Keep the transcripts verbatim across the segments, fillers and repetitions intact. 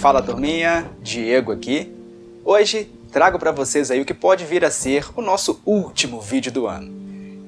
Fala turminha, Diego aqui. Hoje trago para vocês aí o que pode vir a ser o nosso último vídeo do ano.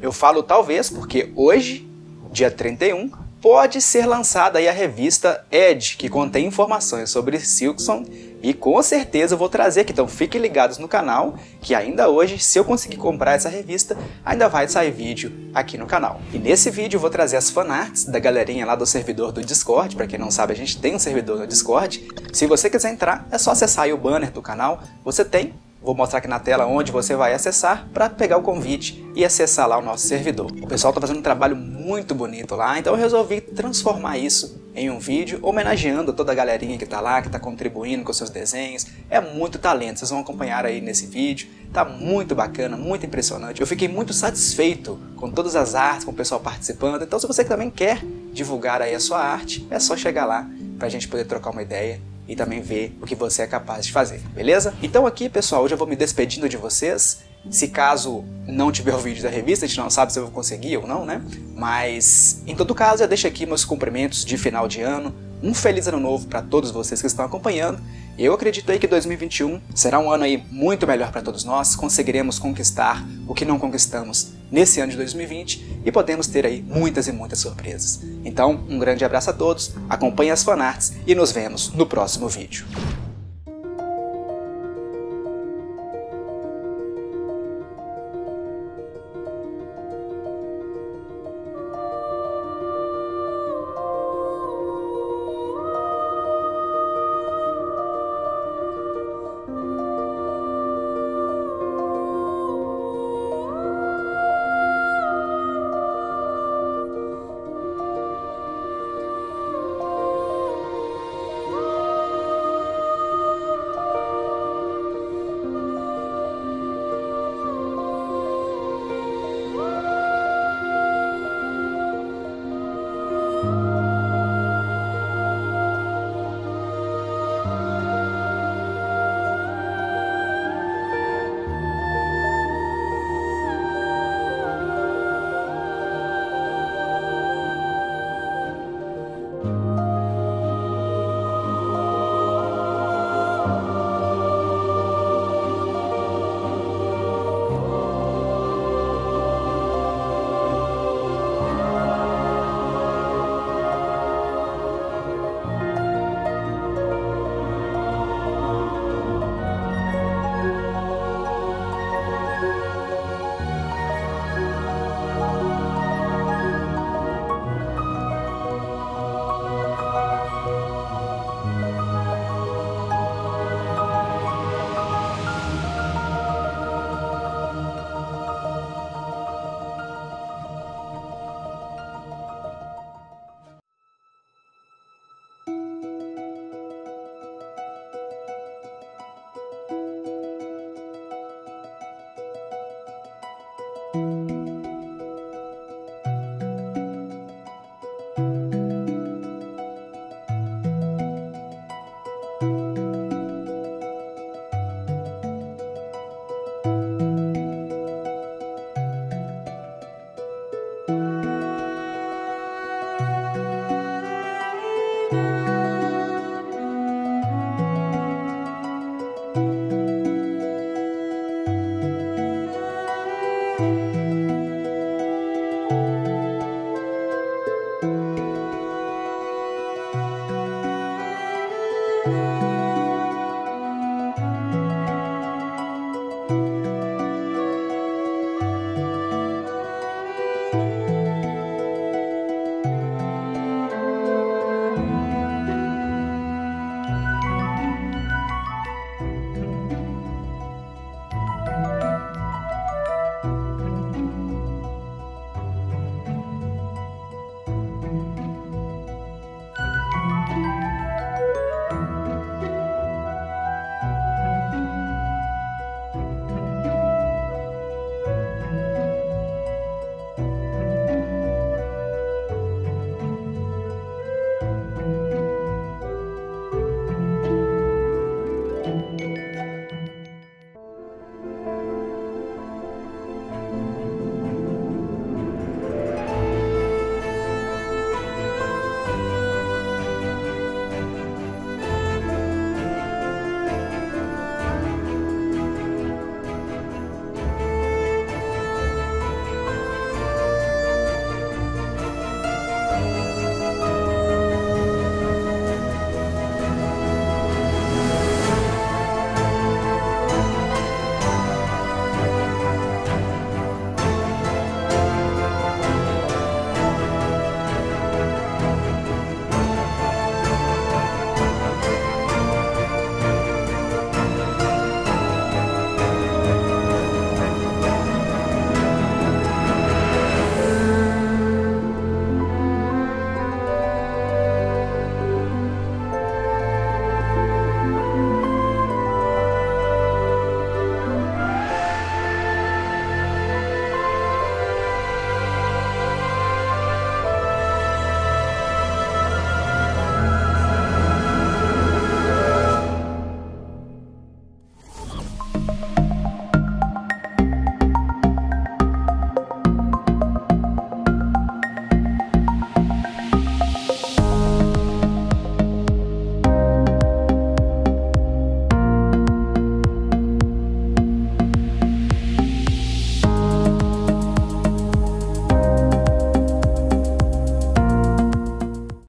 Eu falo talvez porque hoje, dia trinta e um, pode ser lançada aí a revista Edge, que contém informações sobre Silksong, e com certeza eu vou trazer aqui, então fiquem ligados no canal, que ainda hoje, se eu conseguir comprar essa revista, ainda vai sair vídeo aqui no canal. E nesse vídeo eu vou trazer as fanarts da galerinha lá do servidor do Discord. Para quem não sabe, a gente tem um servidor no Discord. Se você quiser entrar, é só acessar aí o banner do canal, você tem. Vou mostrar aqui na tela onde você vai acessar para pegar o convite e acessar lá o nosso servidor. O pessoal está fazendo um trabalho muito bonito lá, então eu resolvi transformar isso em um vídeo, homenageando toda a galerinha que está lá, que está contribuindo com seus desenhos. É muito talento, vocês vão acompanhar aí nesse vídeo. Tá muito bacana, muito impressionante. Eu fiquei muito satisfeito com todas as artes, com o pessoal participando. Então se você também quer divulgar aí a sua arte, é só chegar lá para a gente poder trocar uma ideia e também ver o que você é capaz de fazer, beleza? Então aqui, pessoal, hoje eu vou me despedindo de vocês. Se caso não tiver o vídeo da revista, a gente não sabe se eu vou conseguir ou não, né? Mas, em todo caso, eu deixo aqui meus cumprimentos de final de ano. Um feliz ano novo para todos vocês que estão acompanhando. Eu acredito aí que dois mil e vinte e um será um ano aí muito melhor para todos nós. Conseguiremos conquistar o que não conquistamos nesse ano de dois mil e vinte e podemos ter aí muitas e muitas surpresas. Então, um grande abraço a todos, acompanhe as fanarts e nos vemos no próximo vídeo.